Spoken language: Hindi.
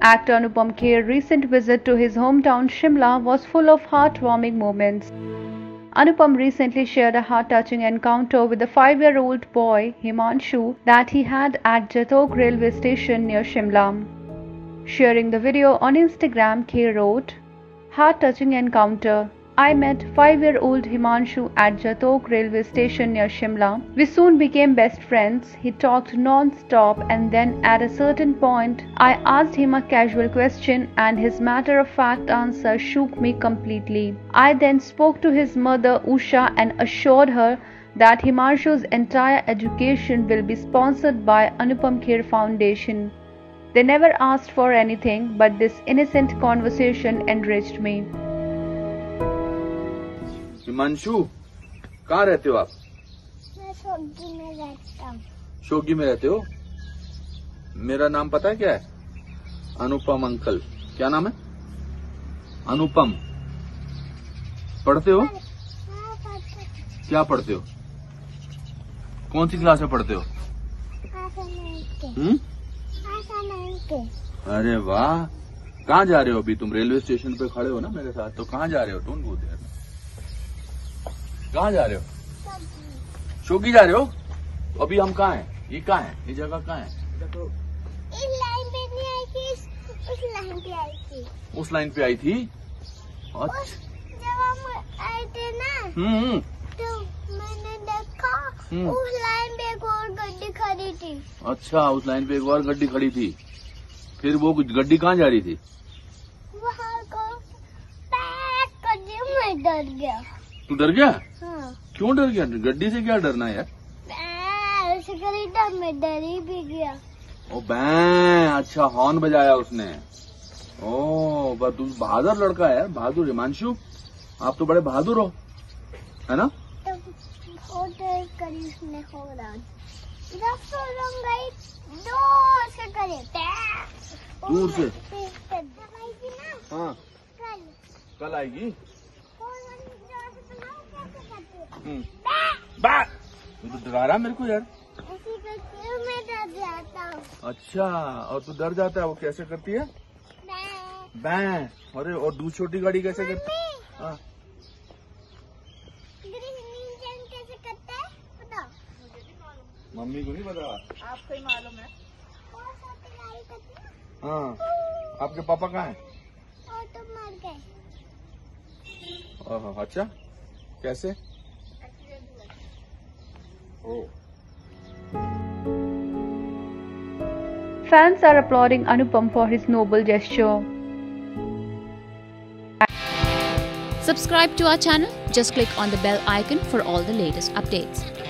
Actor Anupam Kher's recent visit to his hometown Shimla was full of heartwarming moments. Anupam recently shared a heart-touching encounter with the 5-year-old boy Himanshu that he had at Jatog Railway Station near Shimla. Sharing the video on Instagram, Kher wrote, "Heart-touching encounter. I met 5-year-old Himanshu at Jatog Railway Station near Shimla. We soon became best friends. He talked non-stop, and then at a certain point, I asked him a casual question and his matter-of-fact answer shook me completely. I then spoke to his mother Usha and assured her that Himanshu's entire education will be sponsored by Anupam Kher Foundation. They never asked for anything, but this innocent conversation enriched me." Himanshu, कहाँ रहते हो आप? मैं शोगी में रहता हूँ। शोगी में रहते हो? मेरा नाम पता है क्या है? अनुपम अंकल। क्या नाम है? अनुपम। पढ़ते हो? क्या पढ़ते हो? कौन सी क्लास में पढ़ते हो? अरे वाह, कहाँ जा रहे हो अभी? तुम रेलवे स्टेशन पे खड़े हो ना मेरे साथ, तो कहाँ जा रहे हो? Don't go there. कहाँ जा रहे हो? शोगी जा रहे हो? अभी हम कहाँ हैं? ये कहाँ है? ये जगह कहाँ है? इस लाइन पे नहीं आई थी, उस लाइन पे आई थी। उस लाइन पे आई थी? और जब हम आए थे ना, तो मैंने देखा उस लाइन पे एक और गड्डी खड़ी थी। अच्छा, उस लाइन पे एक और गड्डी खड़ी थी। फिर वो गड्डी कहाँ जा रही थी? वहाँ को पैक कर दिया, मैं डर गया। तू डर गया? हाँ। क्यों डर गया? गड्डी से क्या डरना यार? मैं डर ही भी गया। ओ बैं, अच्छा हॉर्न बजाया उसने। ओ बस, तू बहादुर लड़का है यार, बहादुर। हिमांशु, आप तो बड़े बहादुर हो, है ना? तो बहुत देर करी उसने हॉर्न, जब तो लग गई जोर से करे, दूर से। हाँ, कल आएगी। बात तू तो डरा रहा मेरे को यार। ऐसी करती है, मैं डर जाता हूँ। अच्छा, और तू डर जाता है? वो कैसे करती है? बैं। अरे, और दूसरी छोटी गाड़ी कैसे करती है? कैसे करता है पता? मुझे नहीं मालूम। मम्मी को नहीं पता, आपको ही मालूम है। हाँ, आपके पापा कहाँ हैं? वो तो मर गए। ओहो, अच्छा कैसे? Fans are applauding Anupam for his noble gesture. Subscribe to our channel. Just click on the bell icon for all the latest updates.